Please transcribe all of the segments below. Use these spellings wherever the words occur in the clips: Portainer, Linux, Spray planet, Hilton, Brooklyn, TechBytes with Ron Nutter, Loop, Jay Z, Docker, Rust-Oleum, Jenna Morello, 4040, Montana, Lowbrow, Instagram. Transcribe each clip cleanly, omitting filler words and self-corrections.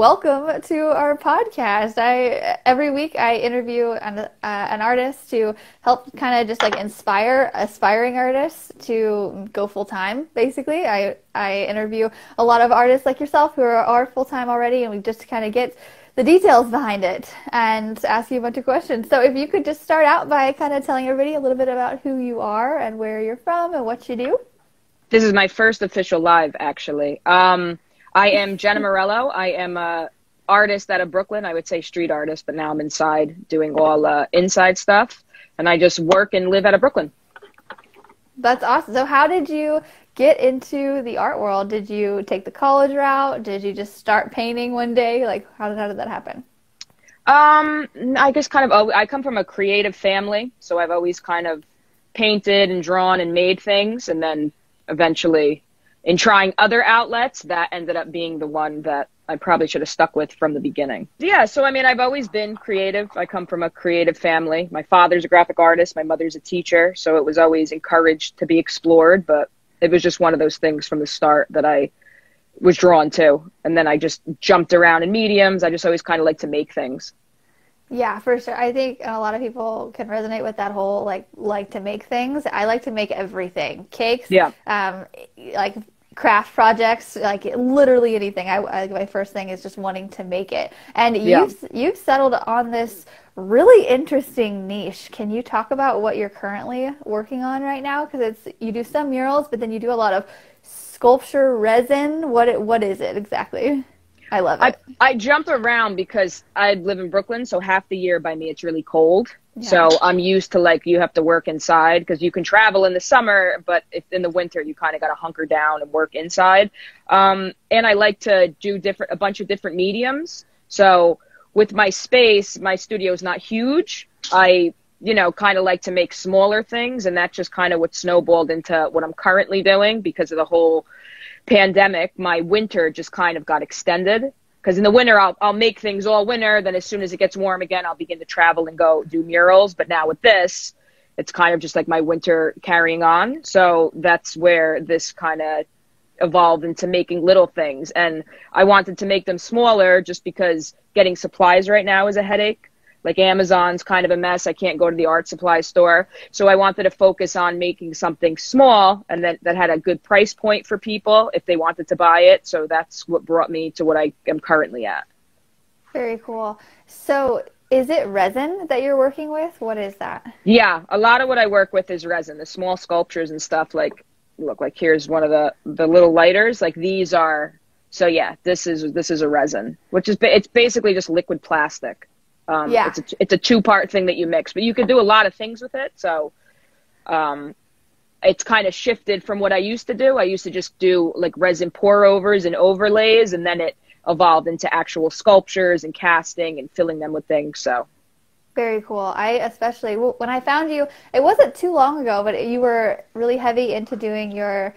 Welcome to our podcast. Every week I interview an artist to help kind of just like inspire aspiring artists to go full time. Basically, I interview a lot of artists like yourself who are full time already, and we just kind of get the details behind it and ask you a bunch of questions. So if you could just start out by kind of telling everybody a little bit about who you are and where you're from and what you do. This is my first official live, actually. I am Jenna Morello. I am an artist out of Brooklyn. I would say street artist, but now I'm inside doing all inside stuff. And I just work and live out of Brooklyn. That's awesome. So how did you get into the art world? Did you take the college route? Did you just start painting one day? Like, how did that happen? I just kind of, I come from a creative family. So I've always kind of painted and drawn and made things. And then eventually, in trying other outlets, that ended up being the one that I probably should have stuck with from the beginning. Yeah, so I mean, I've always been creative. I come from a creative family. My father's a graphic artist. My mother's a teacher. So it was always encouraged to be explored. But it was just one of those things from the start that I was drawn to. And then I just jumped around in mediums. I just always kind of like to make things. Yeah, for sure. I think a lot of people can resonate with that whole like to make things. I like to make everything. Cakes, yeah. Like craft projects, like literally anything. My first thing is just wanting to make it. And you've settled on this really interesting niche. Can you talk about what you're currently working on right now? Because you do some murals, but then you do a lot of sculpture, resin. What is it exactly? I love it. I jump around because I live in Brooklyn, so half the year by me it's really cold. Yeah. So I'm used to like you have to work inside because you can travel in the summer, but if in the winter you kind of got to hunker down and work inside. And I like to do a bunch of different mediums. So with my space, my studio is not huge. I kind of like to make smaller things, and that's just kind of what snowballed into what I'm currently doing because of the whole pandemic. My winter just kind of got extended because in the winter I'll make things all winter, then as soon as it gets warm again I'll begin to travel and go do murals. But now with this, it's kind of just like my winter carrying on, so that's where this kind of evolved into making little things. And I wanted to make them smaller just because getting supplies right now is a headache. Like Amazon's kind of a mess. I can't go to the art supply store. So I wanted to focus on making something small and that had a good price point for people if they wanted to buy it. So that's what brought me to what I am currently at. Very cool. So is it resin that you're working with? What is that? Yeah, a lot of what I work with is resin, the small sculptures and stuff. Like, look, like here's one of the little lighters. Like these are, so yeah, this is a resin, which is, it's basically just liquid plastic. Yeah. It's a two-part thing that you mix, but you can do a lot of things with it. So it's kind of shifted from what I used to do. I used to just do like resin pour-overs and overlays, and then it evolved into actual sculptures and casting and filling them with things. So very cool. I especially, when I found you, it wasn't too long ago, but you were really heavy into doing your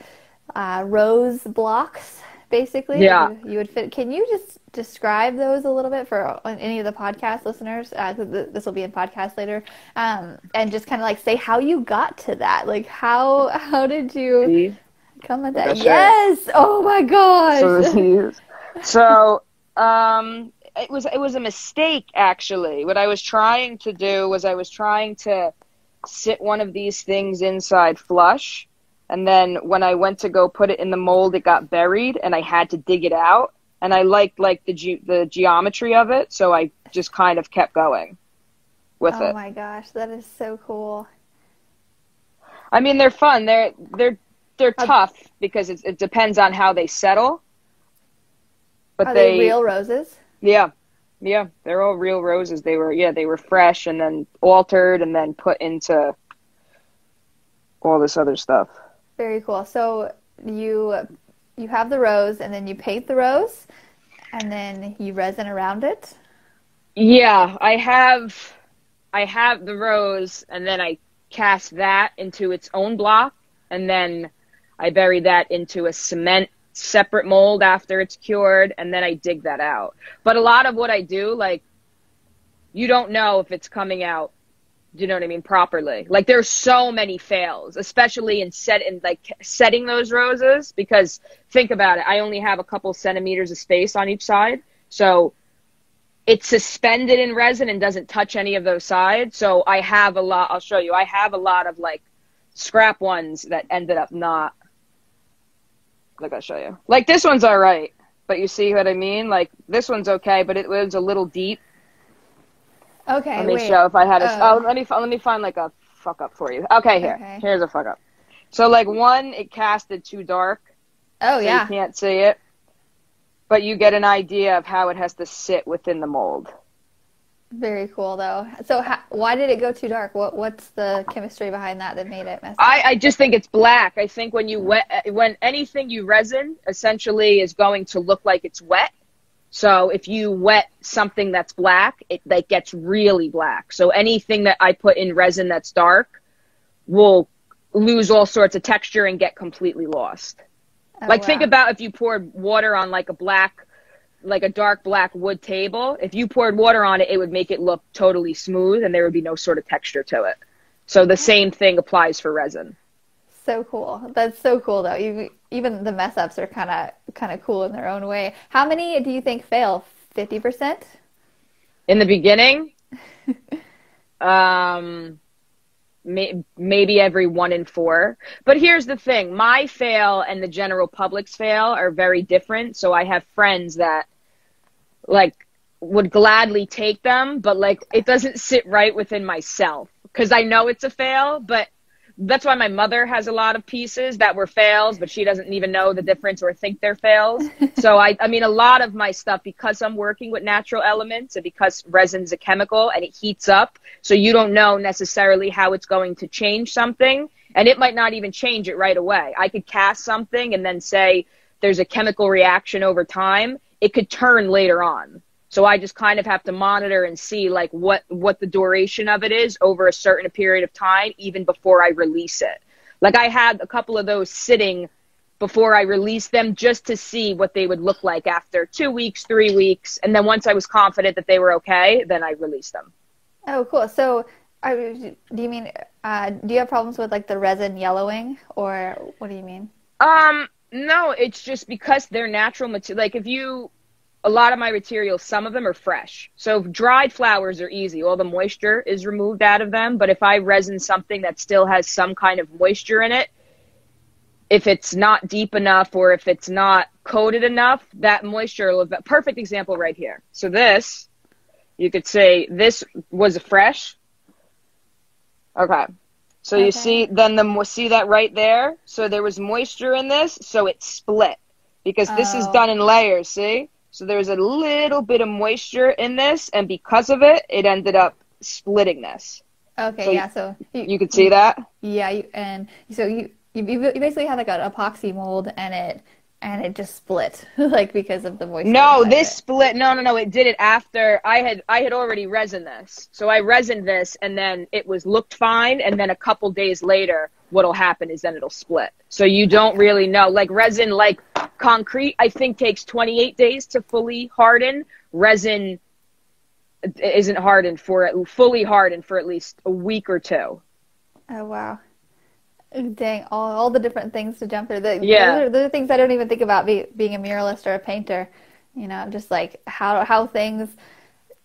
rose blocks. Basically, yeah. You would fit. Can you just describe those a little bit for any of the podcast listeners? This will be in podcast later, and just kind of like say how you got to that. Like how did you come at that? That's yes. Right. Oh my gosh. So it was a mistake actually. What I was trying to do was sit one of these things inside flush. And then when I went to go put it in the mold, it got buried, and I had to dig it out. And I liked like the geometry of it, so I just kind of kept going with it. Oh my gosh, that is so cool! I mean, they're fun. They're tough because it depends on how they settle. But are they real roses? Yeah, yeah, they're all real roses. They were fresh and then altered and then put into all this other stuff. Very cool. So you have the rose, and then you paint the rose, and then you resin around it? Yeah, I have the rose, and then I cast that into its own block, and then I bury that into a cement separate mold after it's cured, and then I dig that out. But a lot of what I do, like, you don't know if it's coming out, do you know what I mean, properly. Like there's so many fails, especially setting those roses, because think about it, I only have a couple centimeters of space on each side. So it's suspended in resin and doesn't touch any of those sides. So I have a lot, I'll show you. I have a lot of like scrap ones that ended up not, like I'll show you. Like this one's all right, but you see what I mean? Like this one's okay, but it was a little deep. Okay, let me show if I had a, oh, let me find like a fuck up for you. Okay, here, here's a fuck up. So like one, it casted too dark. Oh, so yeah. You can't see it. But you get an idea of how it has to sit within the mold. Very cool, though. So why did it go too dark? What's the chemistry behind that that made it messy? I just think it's black. I think when you when anything you resin essentially is going to look like it's wet. So if you wet something that's black, it like gets really black. So anything that I put in resin that's dark will lose all sorts of texture and get completely lost. Oh, like, wow. Think about if you poured water on, like, a black, like, a dark black wood table. If you poured water on it, it would make it look totally smooth, and there would be no sort of texture to it. So the same thing applies for resin. So cool. That's so cool, though. Even the mess-ups are kind of cool in their own way. How many do you think fail? 50%? In the beginning? Maybe every 1 in 4. But here's the thing. My fail and the general public's fail are very different. So I have friends that, like, would gladly take them, but, like, it doesn't sit right within myself because I know it's a fail. But that's why my mother has a lot of pieces that were fails, but she doesn't even know the difference or think they're fails. So, I mean, a lot of my stuff, because I'm working with natural elements and because resin's a chemical and it heats up, so you don't know necessarily how it's going to change something. And it might not even change it right away. I could cast something and then say there's a chemical reaction over time. It could turn later on. So I just kind of have to monitor and see like what the duration of it is over a certain period of time, even before I release it. Like I had a couple of those sitting before I released them just to see what they would look like after 2 weeks, 3 weeks. And then once I was confident that they were okay, then I released them. Oh, cool. So do you mean, do you have problems with like the resin yellowing or what do you mean? No, it's just because they're natural material. Like if you... A lot of my materials, some of them are fresh. So dried flowers are easy. All the moisture is removed out of them. But if I resin something that still has some kind of moisture in it, if it's not deep enough or if it's not coated enough, that moisture will... Perfect example right here. So this, you could say this was fresh. Okay. So you see, then see that right there? So there was moisture in this, so it split. Because this is done in layers, see? So there's a little bit of moisture in this, and because of it, it ended up splitting this. Okay, so yeah, so... You could see that? Yeah, and so you basically had like an epoxy mold, and it just split, like because of the moisture. No, this split, no, it did it after, I had already resined this. So I resined this, and then it looked fine, and then a couple days later, what'll happen is then it'll split. So you don't really know. Like resin, like concrete, I think takes 28 days to fully harden. Resin isn't hardened fully hardened for at least a week or two. Oh, wow. Dang, all the different things to jump through. Those are things I don't even think about being a muralist or a painter. You know, just like how things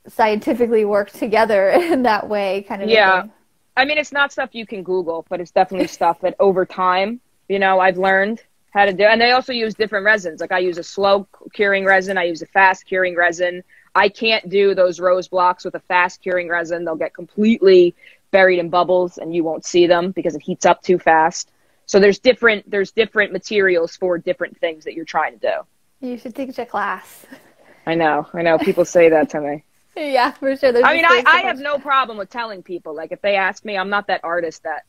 scientifically work together in that way kind of thing. I mean, it's not stuff you can Google, but it's definitely stuff that over time, you know, I've learned how to do. And I also use different resins. Like I use a slow curing resin. I use a fast curing resin. I can't do those rose blocks with a fast curing resin. They'll get completely buried in bubbles and you won't see them because it heats up too fast. So there's different materials for different things that you're trying to do. You should teach a class. I know. People say that to me. Yeah, for sure. I mean, I have no problem with telling people. Like, if they ask me, I'm not that artist that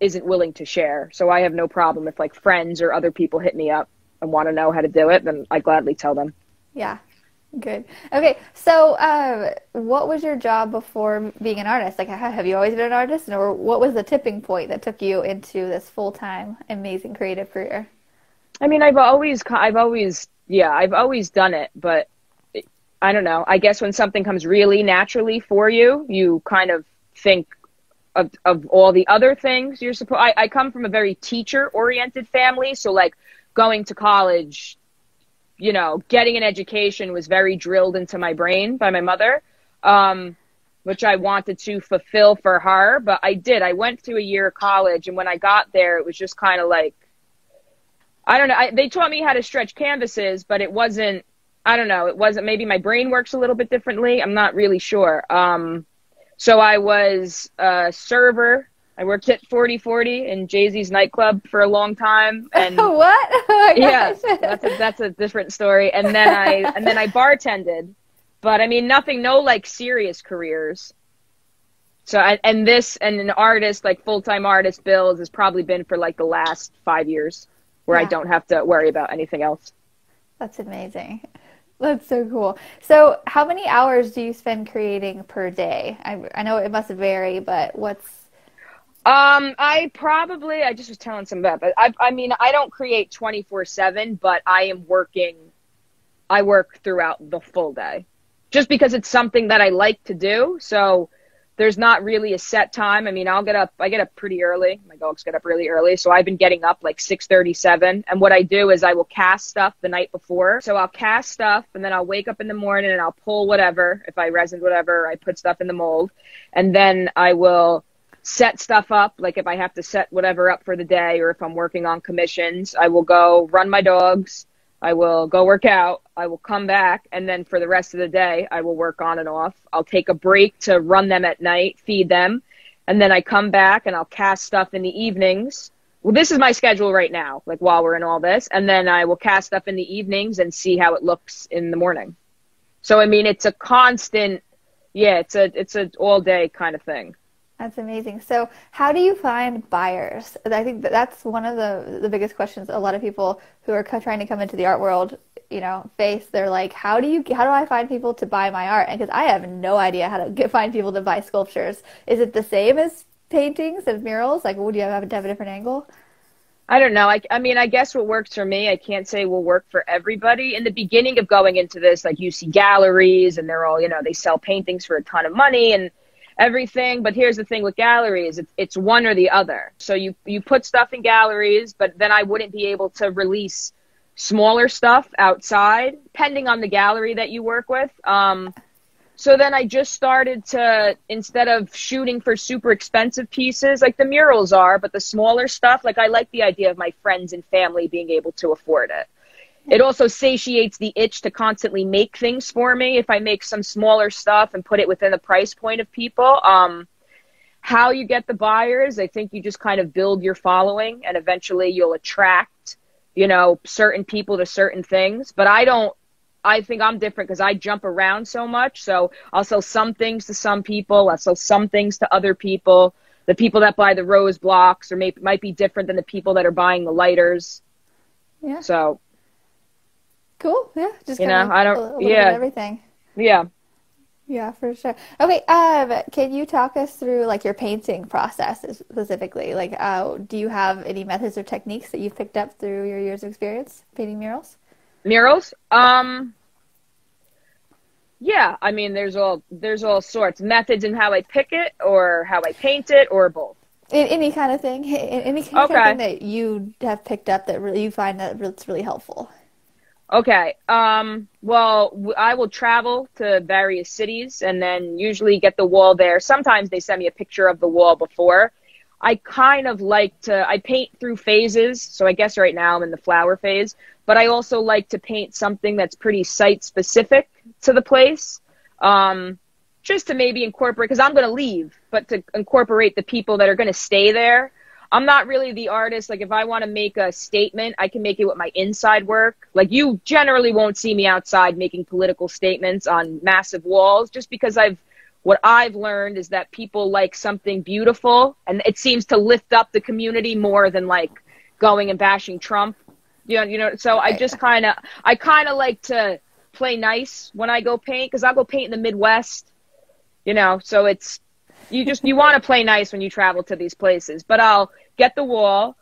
isn't willing to share. So I have no problem if, like, friends or other people hit me up and want to know how to do it, then I gladly tell them. Yeah, good. Okay, so what was your job before being an artist? Like, have you always been an artist? Or what was the tipping point that took you into this full-time, amazing creative career? I mean, I've always done it, but... I don't know. I guess when something comes really naturally for you, you kind of think of all the other things you're supposed... I come from a very teacher-oriented family, so, like, going to college you know, getting an education was very drilled into my brain by my mother, which I wanted to fulfill for her. But I did. I went through a year of college, and when I got there, it was just kind of like, I don't know. They taught me how to stretch canvases, but it wasn't, I don't know. It wasn't, maybe my brain works a little bit differently. I'm not really sure. So I was a server. I worked at 4040 in Jay Z's nightclub for a long time. And what? Oh yeah, that's a different story. And then I bartended, but I mean nothing, no like serious careers. So and an artist, like full-time artist bills has probably been for like the last 5 years where I don't have to worry about anything else. That's amazing. That's so cool. So how many hours do you spend creating per day? I know it must vary, but what's... I just was telling some about, but I mean, I don't create 24/7, but I work throughout the full day just because it's something that I like to do. So there's not really a set time. I mean, I get up pretty early. My dogs get up really early. So I've been getting up like 6:37. And what I do is I will cast stuff the night before. So I'll cast stuff and then I'll wake up in the morning and I'll pull whatever, if I resined whatever, I put stuff in the mold, and then I will set stuff up. Like if I have to set whatever up for the day, or if I'm working on commissions, I will go run my dogs, I will go work out, I will come back, and then for the rest of the day I will work on and off. I'll take a break to run them at night, feed them, and then I come back and I'll cast stuff in the evenings. Well, this is my schedule right now, like while we're in all this, and then I will cast stuff in the evenings and see how it looks in the morning. So I mean, it's a constant, yeah, it's a all day kind of thing. That's amazing. So how do you find buyers? I think that's one of the biggest questions a lot of people who are trying to come into the art world, you know, face. They're like, how do I find people to buy my art? And because I have no idea how to find people to buy sculptures. Is it the same as paintings and murals? Like, would you have to have a different angle? I don't know. I mean, I guess what works for me, I can't say will work for everybody. In the beginning of going into this, like you see galleries and they're all, you know, they sell paintings for a ton of money and everything. But here's the thing with galleries, it's one or the other. So you put stuff in galleries, but then I wouldn't be able to release smaller stuff outside, depending on the gallery that you work with. So then I just started to, instead of shooting for super expensive pieces, like the murals are, but the smaller stuff, like I like the idea of my friends and family being able to afford it. It also satiates the itch to constantly make things for me if I make some smaller stuff and put it within the price point of people. How you get the buyers, I think you just kind of build your following and eventually you'll attract, you know, certain people to certain things. But I think I'm different because I jump around so much. So I'll sell some things to some people. I'll sell some things to other people. The people that buy the rose blocks or might be different than the people that are buying the lighters. Yeah. So... cool. Yeah. Just kind of everything. Yeah. Yeah, for sure. Okay. Can you talk us through like your painting process specifically? Like, do you have any methods or techniques that you've picked up through your years of experience painting murals? Murals? Yeah. I mean, there's all sorts methods in how I pick it or how I paint it or both. Any kind of thing. Any kind of thing that you have picked up that really, you find that it's really helpful. Okay. Well, I will travel to various cities and then usually get the wall there. Sometimes they send me a picture of the wall before. I kind of like to, I paint through phases. So I guess right now I'm in the flower phase, but I also like to paint something that's pretty site specific to the place. Just to maybe incorporate, cause I'm going to leave, but to incorporate the people that are going to stay there. I'm not really the artist. Like if I want to make a statement, I can make it with my inside work. Like you generally won't see me outside making political statements on massive walls just because what I've learned is that people like something beautiful and it seems to lift up the community more than like going and bashing Trump. You know, so I just kind of like to play nice when I go paint because I'll go paint in the Midwest, you know, so it's, you want to play nice when you travel to these places. But I'll get the wall.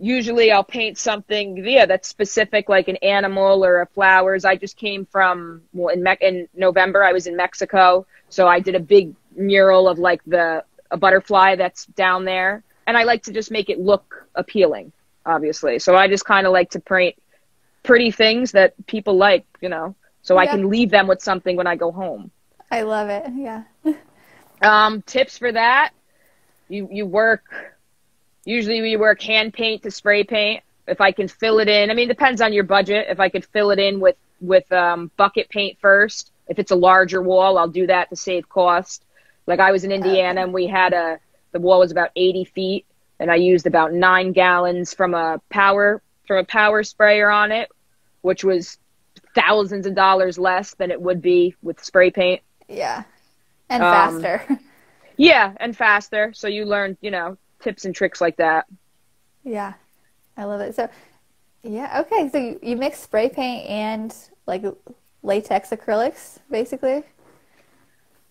Usually I'll paint something, yeah, that's specific, like an animal or a flowers. I just came from, well, in November I was in Mexico, so I did a big mural of like a butterfly that's down there, and I like to just make it look appealing, obviously. So I just kind of like to paint pretty things that people like, you know, so I can leave them with something when I go home. I love it. Yeah. Tips for that. You work, usually we work hand paint to spray paint. If I can fill it in, I mean, it depends on your budget. If I could fill it in with bucket paint first, if it's a larger wall, I'll do that to save cost. Like I was in Indiana and we had the wall was about 80 feet and I used about 9 gallons from a power sprayer on it, which was thousands of dollars less than it would be with spray paint. Yeah. And faster. Yeah. And faster. So you learn, you know, tips and tricks like that. Yeah. I love it. So yeah. Okay. So you mix spray paint and like latex acrylics basically.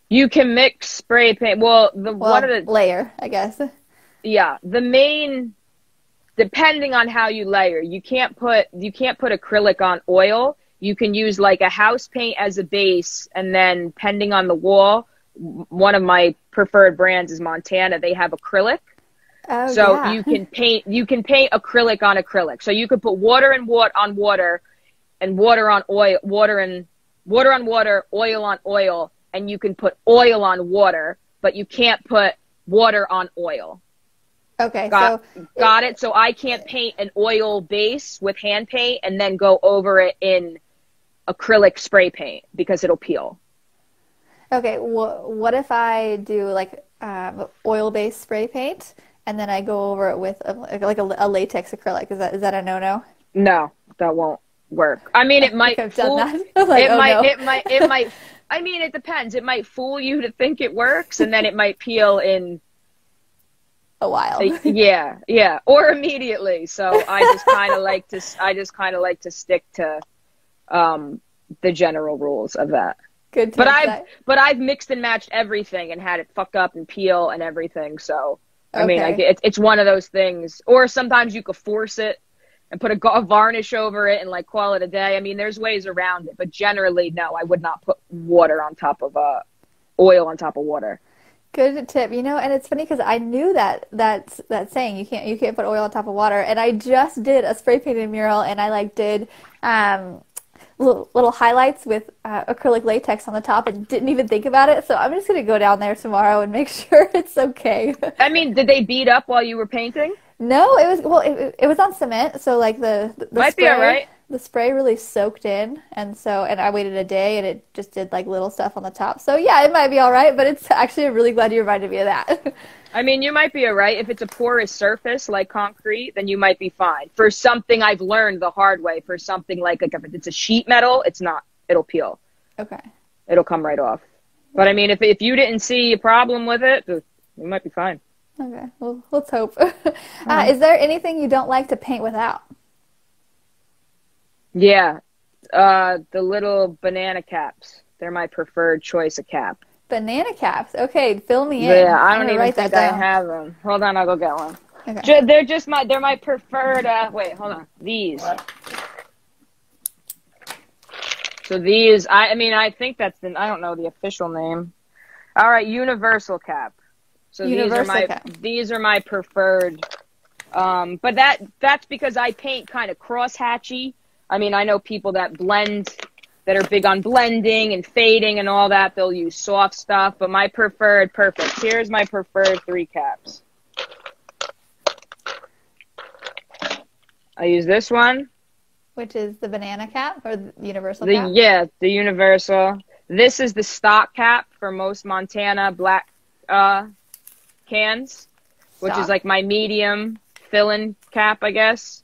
You can mix spray paint. Well, layer, I guess. Yeah. The main, depending on how you layer, you can't put acrylic on oil. You can use like a house paint as a base. And then depending on the wall, one of my preferred brands is Montana. They have acrylic. Oh, so yeah. you can paint acrylic on acrylic. So you could put water on water and water on oil, water on water, oil on oil, and you can put oil on water, but you can't put water on oil. Okay. Got it. So I can't paint an oil base with hand paint and then go over it in acrylic spray paint because it'll peel. Okay. What if I do like oil-based spray paint? And then I go over it with a latex acrylic. Is that a no-no? No, that won't work. I mean, it might. I mean, it depends. It might fool you to think it works, and then it might peel in a while. Yeah, or immediately. So I just kind of like to stick to the general rules of that. Good. But I've mixed and matched everything and had it fuck up and peel and everything. So. Okay. I mean, it's one of those things. Or sometimes you could force it and put a varnish over it and, like, call it a day. I mean, there's ways around it. But generally, no, I would not put water on top of oil on top of water. Good tip. You know, and it's funny because I knew that saying, you can't put oil on top of water. And I just did a spray painted mural, and I, like, did little highlights with acrylic latex on the top and didn't even think about it. So I'm just going to go down there tomorrow and make sure it's okay. I mean, did they bead up while you were painting? No, it was, well, it was on cement. So like the spray really soaked in. And so, and I waited a day and it just did like little stuff on the top. So yeah, it might be all right, but it's actually really glad you reminded me of that. I mean, you might be all right. If it's a porous surface like concrete, then you might be fine. For something I've learned the hard way, for something like if it's a sheet metal, it's not. It'll peel. Okay. It'll come right off. But I mean, if you didn't see a problem with it, you might be fine. Okay. Well, let's hope. Is there anything you don't like to paint without? Yeah. The little banana caps. They're my preferred choice of cap. Banana caps. Okay, fill me in. Yeah, I don't even think I have them. Hold on, I'll go get one. Okay. They're my preferred, wait, hold on. These. So these, I think that's the, I don't know the official name. All right, universal cap. So these are my preferred, but that's because I paint kind of crosshatchy. I mean, I know people that blend, that are big on blending and fading and all that. They'll use soft stuff, but my preferred, perfect. Here's my preferred 3 caps. I use this one. Which is the banana cap or the universal cap? Yeah, the universal. This is the stock cap for most Montana black cans, which is like my medium fill-in cap, I guess.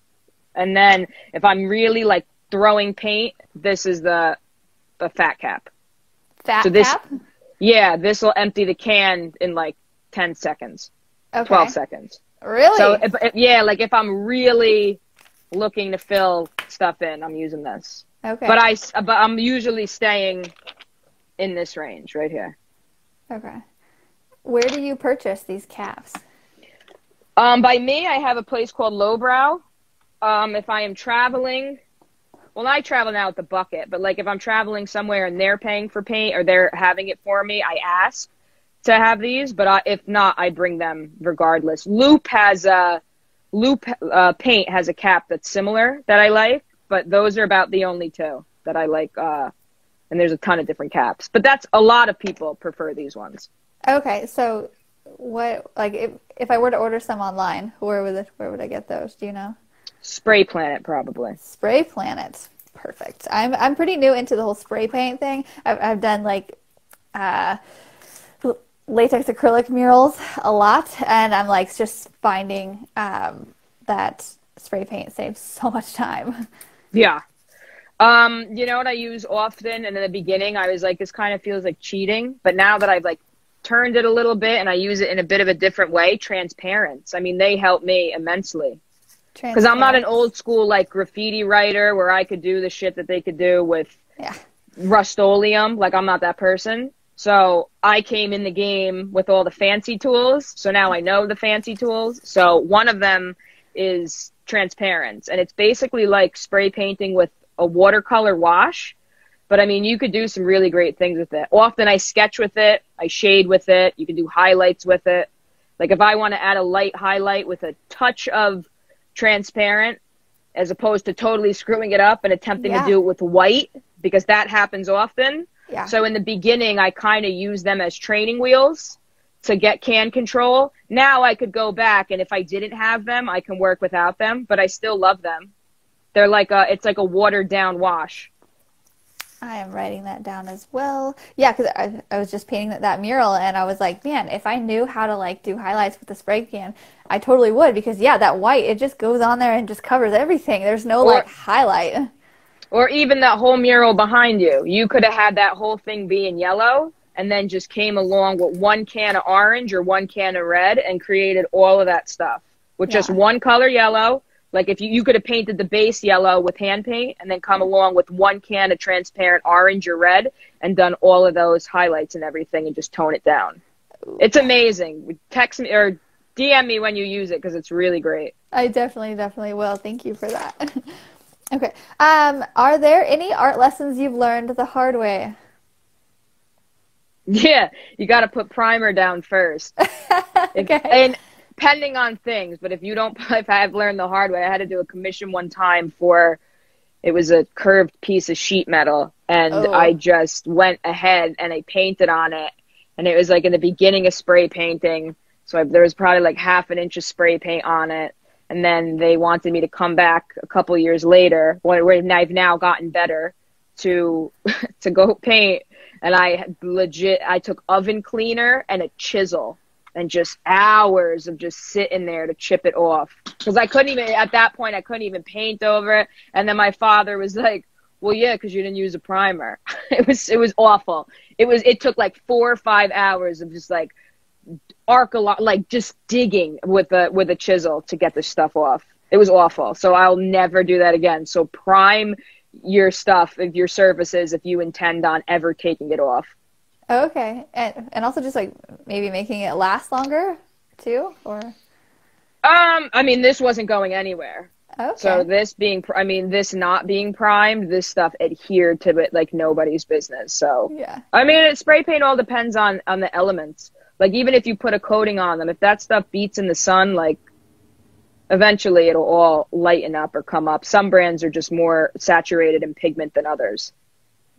And then if I'm really like throwing paint, this is the fat cap. Fat cap? Yeah, this will empty the can in like 10 seconds, okay. 12 seconds. Really? So, yeah, like if I'm really looking to fill stuff in, I'm using this. Okay. But I'm usually staying in this range right here. Okay. Where do you purchase these caps? By me, I have a place called Lowbrow. If I am traveling... Well, I travel now with the bucket, but like if I'm traveling somewhere and they're paying for paint or they're having it for me, I ask to have these. But if not, I bring them regardless. Loop paint has a cap that's similar that I like. but those are about the only two that I like. And there's a ton of different caps, but that's a lot of people prefer these ones. Okay, so what, like, if I were to order some online, where would I get those? Do you know? Spray Planet, probably. Spray Planet, perfect. I'm pretty new into the whole spray paint thing. I've done like latex acrylic murals a lot, and I'm like just finding that spray paint saves so much time. Yeah. You know what I use often, and in the beginning I was like, this kind of feels like cheating, but now that I've like turned it a little bit and I use it in a bit of a different way, transparents. I mean, they help me immensely because I'm not an old school like graffiti writer where I could do the shit that they could do with Rust-Oleum. Like, I'm not that person. So I came in the game with all the fancy tools. So now I know the fancy tools. So one of them is transparents, and it's basically like spray painting with a watercolor wash, but I mean, you could do some really great things with it. Often I sketch with it, I shade with it, you can do highlights with it. Like, if I want to add a light highlight with a touch of transparent, as opposed to totally screwing it up and attempting to do it with white, because that happens often. Yeah. So in the beginning, I kind of use them as training wheels to get can control. Now I could go back, and if I didn't have them, I can work without them, but I still love them. They're like a, it's like a watered down wash. I am writing that down as well. Yeah, because I was just painting that mural, and I was like, man, if I knew how to like do highlights with the spray can, I totally would, because yeah, that white, it just goes on there and just covers everything. There's no like highlight. Or even that whole mural behind you. You could have had that whole thing be in yellow and then just came along with one can of orange or one can of red and created all of that stuff with just one color yellow. Like, if you could have painted the base yellow with hand paint and then come along with one can of transparent orange or red and done all of those highlights and everything and just tone it down. It's amazing. Text me or DM me when you use it, because it's really great. I definitely will. Thank you for that. Okay. Are there any art lessons you've learned the hard way? Yeah. You got to put primer down first. And depending on things, but if you don't, if I've learned the hard way, I had to do a commission one time for, it was a curved piece of sheet metal, and I just went ahead and I painted on it, and it was like in the beginning of spray painting, so there was probably like ½ inch of spray paint on it, and then they wanted me to come back a couple years later, when I've now gotten better, to go paint, and I took oven cleaner and a chisel. And just hours of just sitting there to chip it off. Because I couldn't even, at that point, I couldn't even paint over it. And then my father was like, well, yeah, because you didn't use a primer. It was awful. It took like 4 or 5 hours of just like just digging with a chisel to get this stuff off. It was awful. So I'll never do that again. So prime your stuff, your surfaces, if you intend on ever taking it off. Okay, and also just like maybe making it last longer too, or I mean, this wasn't going anywhere. Okay. So this not being primed, this stuff adhered to it like nobody's business. So yeah, I mean, spray paint all depends on the elements. Like, even if you put a coating on them, if that stuff beats in the sun, like, eventually it'll all lighten up or come up. Some brands are just more saturated in pigment than others.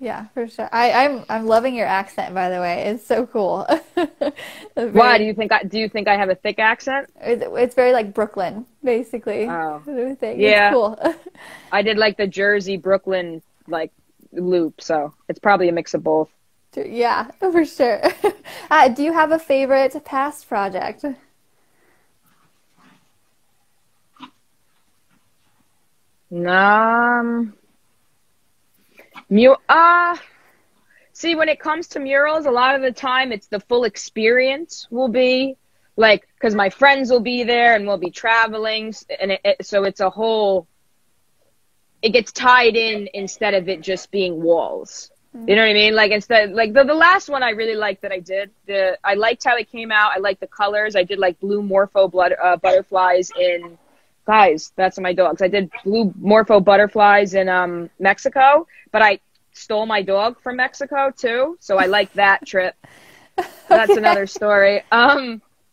Yeah, for sure. I'm loving your accent, by the way. It's so cool. Why do you think I have a thick accent? It's very like Brooklyn, basically. Oh, yeah. It's cool. I did like the Jersey Brooklyn like loop, so it's probably a mix of both. Yeah, for sure. Do you have a favorite past project? See, when it comes to murals, a lot of the time it's the full experience will be like, because my friends will be there and we'll be traveling, and so it's a whole, it gets tied in instead of it just being walls. You know what I mean? Like, instead, like the last one I really liked that I did, I liked how it came out. I liked the colors. I did like blue morpho butterflies in, guys, that's my dogs. I did blue morpho butterflies in Mexico, but I stole my dog from Mexico too, so I like that trip. That's another story.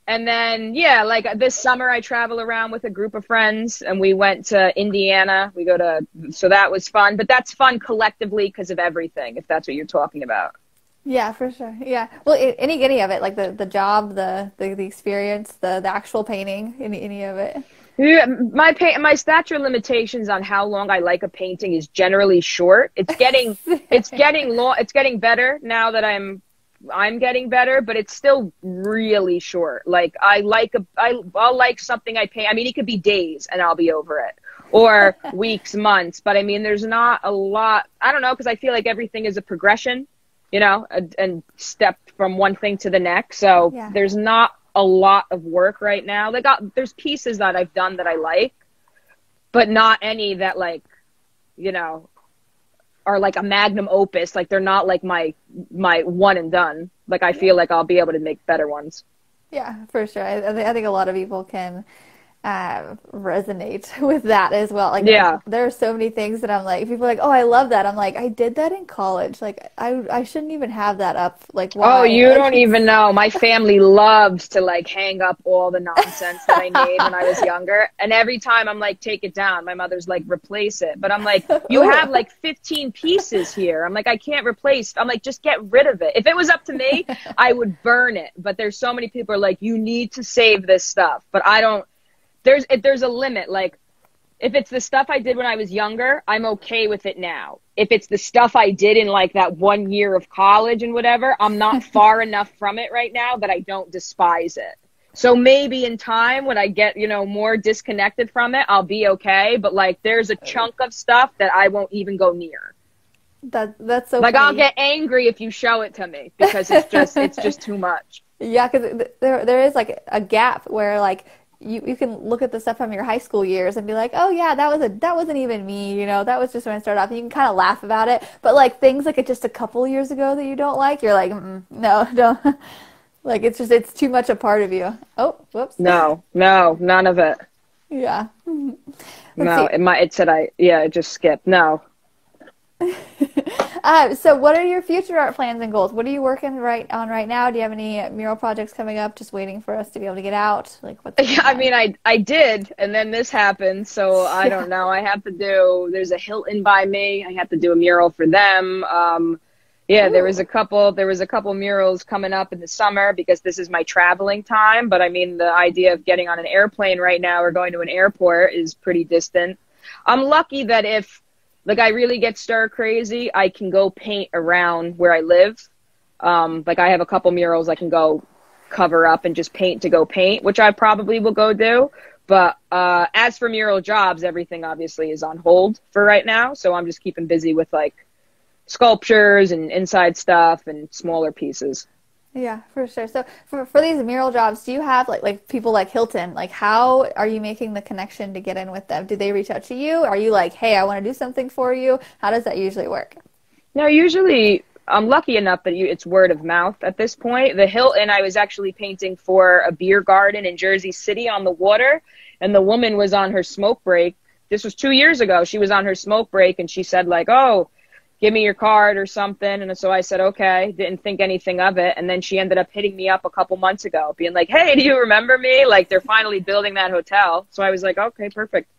And then, yeah, like this summer I travel around with a group of friends and we went to Indiana. We go to, so that was fun, but that's fun collectively because of everything, if that's what you're talking about. Yeah, for sure. Yeah. Well, any of it, like the job, the experience, the actual painting, any of it. Yeah, my stature limitations on how long I like a painting is generally short. It's getting, it's getting better now that I'm getting better, but it's still really short. Like I'll like something I paint. I mean, it could be days and I'll be over it, or weeks, months. But I mean, there's not a lot. I don't know, because I feel like everything is a progression, you know, and step from one thing to the next. So yeah, there's not a lot of work right now. Like there's pieces that I've done that I like, but not any that, like, you know, are like a magnum opus. Like they're not like my one and done. Like I feel like I'll be able to make better ones. Yeah, for sure. I think a lot of people can resonate with that as well. Like, yeah, there are so many things that I'm like, people are like, oh, I love that. I'm like, I did that in college. Like I shouldn't even have that up. Like, why? Oh, you don't even know. My family loves to like hang up all the nonsense that I made when I was younger. And every time I'm like, take it down. My mother's like, replace it. But I'm like, you have like 15 pieces here. I'm like, I can't replace. I'm like, just get rid of it. If it was up to me, I would burn it. But there's so many people are like, you need to save this stuff. But I don't. There's a limit. Like, if it's the stuff I did when I was younger, I'm okay with it now. If it's the stuff I did in like that 1 year of college and whatever, I'm not far enough from it right now that I don't despise it. So maybe in time when I get, you know, more disconnected from it, I'll be okay. But like, there's a chunk of stuff that I won't even go near. That's so like funny. I'll get angry if you show it to me because it's just it's just too much. Yeah, because there is like a gap where like, You can look at the stuff from your high school years and be like, oh yeah, that wasn't even me, you know, that was just when I started off. And you can kind of laugh about it, but like things like it's just a couple years ago that you don't like, you're like, no, don't. Like it's just it's too much a part of you. Oh, whoops. No, none of it. Yeah. No, it just skipped. No. So what are your future art plans and goals? What are you working on right now? Do you have any mural projects coming up? Just waiting for us to be able to get out? Like what? Yeah, I mean, I did, and then this happened, so I don't know. I have to do, there's a Hilton by me. I have to do a mural for them. Yeah, ooh, there was a couple murals coming up in the summer because this is my traveling time. But I mean, the idea of getting on an airplane right now or going to an airport is pretty distant. I'm lucky that if, like, I really get stir crazy, I can go paint around where I live. Like, I have a couple murals I can go cover up and just paint to go paint, which I probably will go do. But as for mural jobs, everything obviously is on hold for right now. So I'm just keeping busy with, like, sculptures and inside stuff and smaller pieces. Yeah, for sure. So for these mural jobs, do you have like people like Hilton? Like, how are you making the connection to get in with them? Do they reach out to you? Are you like, hey, I want to do something for you? How does that usually work? No, usually I'm lucky enough that it's word of mouth at this point. The Hilton, I was actually painting for a beer garden in Jersey City on the water, and the woman was on her smoke break. This was 2 years ago. She was on her smoke break, and she said like, oh, give me your card or something. And so I said, okay, didn't think anything of it. And then she ended up hitting me up a couple months ago being like, hey, do you remember me? Like, they're finally building that hotel. So I was like, okay, perfect.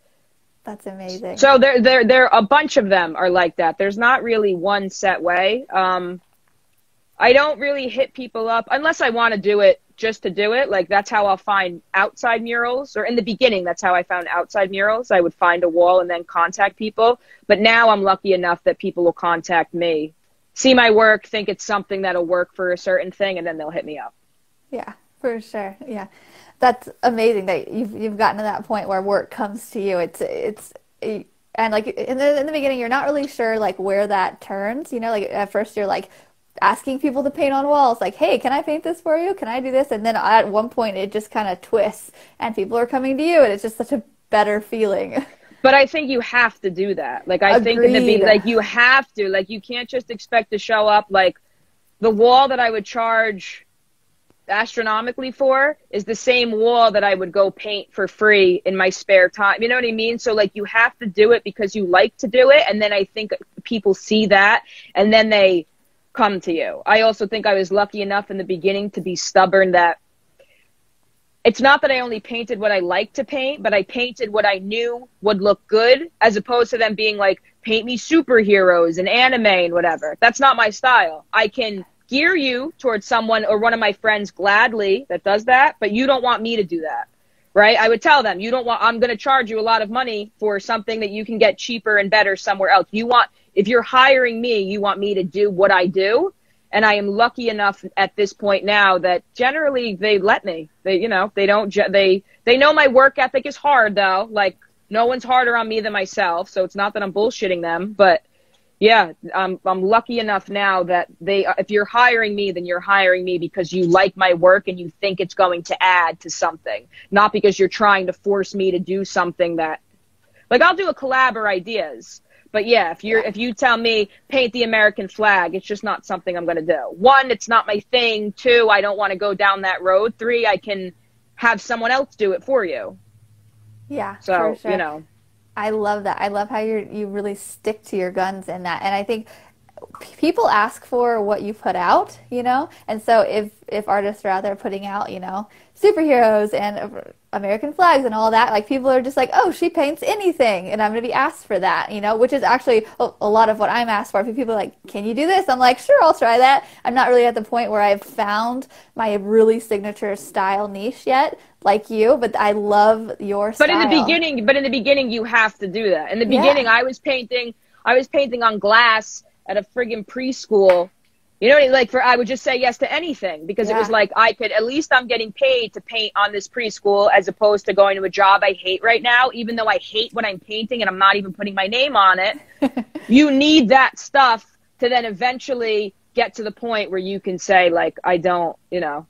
That's amazing. So there a bunch of them are like that. There's not really one set way. I don't really hit people up unless I want to do it just to do it. Like, that's how I'll find outside murals, or in the beginning, that's how I found outside murals. I would find a wall and then contact people. But now I'm lucky enough that people will contact me, see my work, think it's something that'll work for a certain thing, and then they'll hit me up. Yeah, for sure. Yeah. That's amazing that you've gotten to that point where work comes to you. And like in the beginning, you're not really sure like where that turns, you know, like at first you're like asking people to paint on walls, like, hey, can I paint this for you? Can I do this? And then at one point it just kind of twists and people are coming to you, and it's just such a better feeling. But I think you have to do that. Like, I think you have to, like, you can't just expect to show up. Like, the wall that I would charge astronomically for is the same wall that I would go paint for free in my spare time. You know what I mean? So like, you have to do it because you like to do it. And then I think people see that and then they come to you. I also think I was lucky enough in the beginning to be stubborn that it's not that I only painted what I liked to paint, but I painted what I knew would look good, as opposed to them being like, paint me superheroes and anime and whatever. That's not my style. I can gear you towards someone or one of my friends gladly that does that, but you don't want me to do that, right? I would tell them, you don't want, I'm going to charge you a lot of money for something that you can get cheaper and better somewhere else. You want, if you're hiring me, you want me to do what I do. And I am lucky enough at this point now that generally they let me. They, you know, they don't, they know my work ethic is hard though. Like no one's harder on me than myself. So it's not that I'm bullshitting them, but yeah, I'm lucky enough now that they, if you're hiring me, then you're hiring me because you like my work and you think it's going to add to something, not because you're trying to force me to do something that, like, I'll do a collab or ideas. But yeah, if you tell me paint the American flag, it's just not something I'm going to do. One, it's not my thing. Two, I don't want to go down that road. Three, I can have someone else do it for you. Yeah, so, for sure. You know, I love that. I love how you really stick to your guns in that. And I think people ask for what you put out, you know? And so if artists are out there putting out, you know, superheroes and American flags and all that, like people are just like, oh, she paints anything and I'm going to be asked for that, you know, which is actually a lot of what I'm asked for. People are like, can you do this? I'm like, sure, I'll try that. I'm not really at the point where I've found my really signature style niche yet, like you, but I love your style. But in the beginning, you have to do that. In the beginning, yeah. I was painting on glass at a friggin' preschool. You know, like I would just say yes to anything because yeah. It was like I could, at least I'm getting paid to paint on this preschool as opposed to going to a job I hate right now, even though I hate what I'm painting and I'm not even putting my name on it. You need that stuff to then eventually get to the point where you can say like, I don't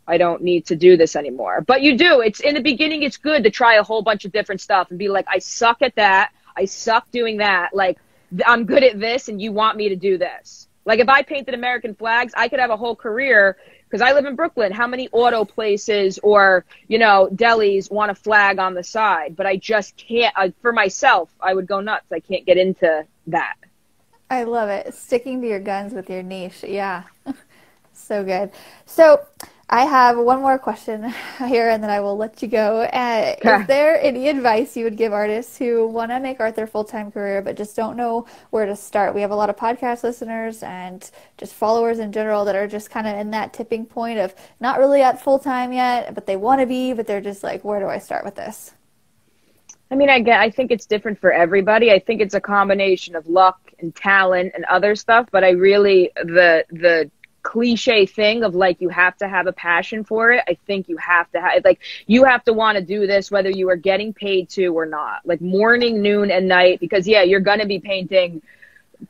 need to do this anymore. But you do, it's in the beginning, it's good to try a whole bunch of different stuff and be like, I suck at that. I suck doing that. Like I'm good at this and you want me to do this. Like if I painted American flags, I could have a whole career because I live in Brooklyn. How many auto places or, you know, delis want a flag on the side? But I just can't. For myself, I would go nuts. I can't get into that. I love it. Sticking to your guns with your niche. Yeah. So good. So I have one more question here and then I will let you go. Is there any advice you would give artists who want to make art their full-time career but just don't know where to start? We have a lot of podcast listeners and just followers in general that are just kind of in that tipping point of not really at full-time yet, but they want to be, but they're just like, where do I start with this? I mean, I think it's different for everybody. I think it's a combination of luck and talent and other stuff, but I really, the cliche thing of like you have to have a passion for it. I think you have to have like you have to want to do this whether you are getting paid to or not. Like morning, noon, and night because yeah, you're gonna be painting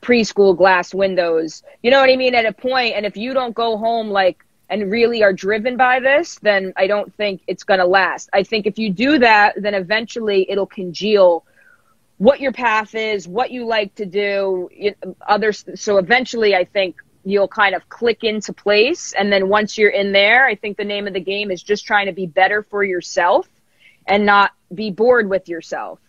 preschool glass windows. You know what I mean? At a point, and if you don't go home like and really are driven by this, then I don't think it's gonna last. I think if you do that, then eventually it'll congeal what your path is, what you like to do, others. So eventually, I think you'll kind of click into place. And then once you're in there, I think the name of the game is just trying to be better for yourself and not be bored with yourself.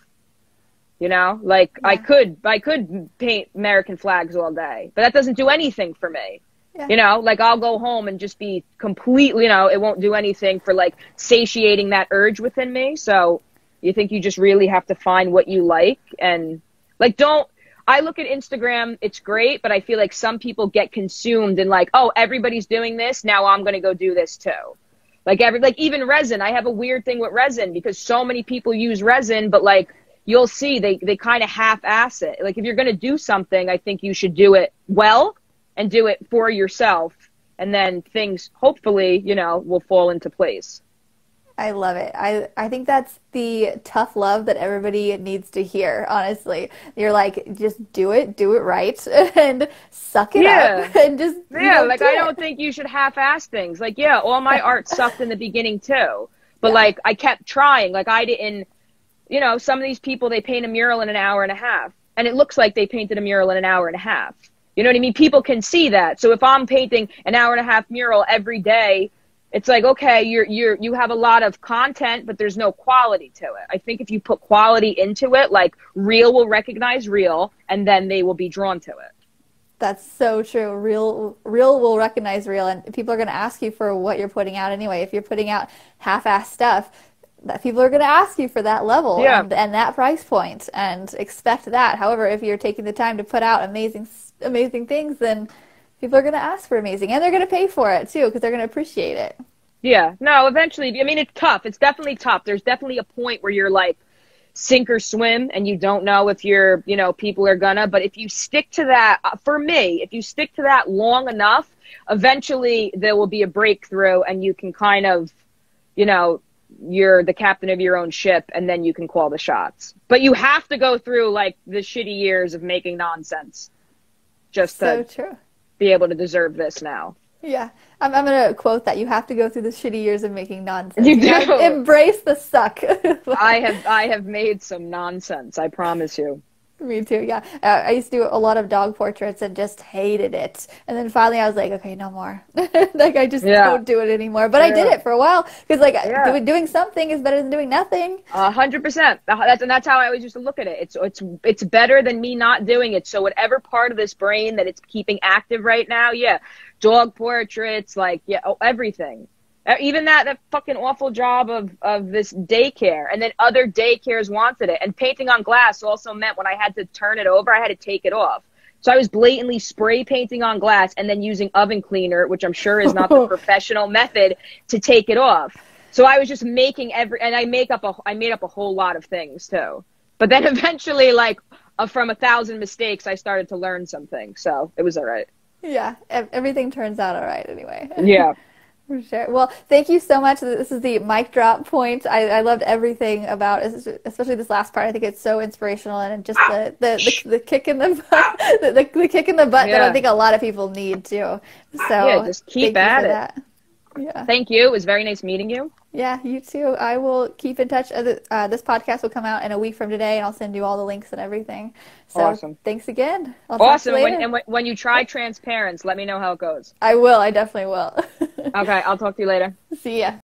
You know, like yeah. I could paint American flags all day, but that doesn't do anything for me. Yeah. You know, like I'll go home and just be completely, you know, it won't do anything for like satiating that urge within me. So you think you just really have to find what you like and like, don't, I look at Instagram, it's great, but I feel like some people get consumed in like, oh, everybody's doing this, now I'm going to go do this too. Like even resin, I have a weird thing with resin because so many people use resin, but like you'll see they kind of half-ass it. Like if you're going to do something, I think you should do it well and do it for yourself and then things hopefully, you know, will fall into place. I love it. I think that's the tough love that everybody needs to hear, honestly. You're like, just do it right, and suck it up. And just, yeah, like, I don't think you should half-ass things. Like, yeah, all my art sucked in the beginning, too. But, yeah. Like, I kept trying. Like, I didn't, you know, some of these people, they paint a mural in an hour and a half. And it looks like they painted a mural in an hour and a half. You know what I mean? People can see that. So if I'm painting an hour and a half mural every day, it's like, okay, you have a lot of content, but there's no quality to it. I think if you put quality into it, like real will recognize real and then they will be drawn to it. That's so true. Real will recognize real and people are going to ask you for what you're putting out anyway. If you're putting out half-assed stuff, that people are going to ask you for that level and that price point, and expect that. However, if you're taking the time to put out amazing things, then people are going to ask for amazing, and they're going to pay for it too, because they're going to appreciate it. Yeah, no, eventually, I mean, it's tough. It's definitely tough. There's definitely a point where you're like sink or swim, and you don't know if you're, you know, people are gonna, but if you stick to that, for me, if you stick to that long enough, eventually there will be a breakthrough, and you can kind of, you know, you're the captain of your own ship, and then you can call the shots. But you have to go through like the shitty years of making nonsense just to be able to deserve this now. Yeah, I'm going to quote that. You have to go through the shitty years of making nonsense. You do. Embrace the suck. I have made some nonsense, I promise you. Me too, yeah. I used to do a lot of dog portraits and just hated it. And then finally I was like, okay, no more. Like, I just don't do it anymore. But I did it for a while, because, like, doing something is better than doing nothing. 100%. That's how I always used to look at it. It's better than me not doing it. So whatever part of this brain that it's keeping active right now, dog portraits, like, everything. Even that fucking awful job of this daycare, and then other daycares wanted it. And painting on glass also meant when I had to turn it over, I had to take it off. So I was blatantly spray painting on glass and then using oven cleaner, which I'm sure is not the professional method, to take it off. So I was just making I made up a whole lot of things too. But then eventually, like, from 1,000 mistakes, I started to learn something. So it was all right. Yeah, everything turns out all right anyway. Yeah. For sure. Well, thank you so much. This is the mic drop point. I loved everything about, especially this last part. I think it's so inspirational, and just the kick in the butt, the kick in the butt that I think a lot of people need too. So just keep at it. Thank you. It was very nice meeting you. Yeah, you too. I will keep in touch. This podcast will come out in a week from today, and I'll send you all the links and everything. So thanks again. Awesome. When you try transparents, let me know how it goes. I will. I definitely will. Okay. I'll talk to you later. See ya.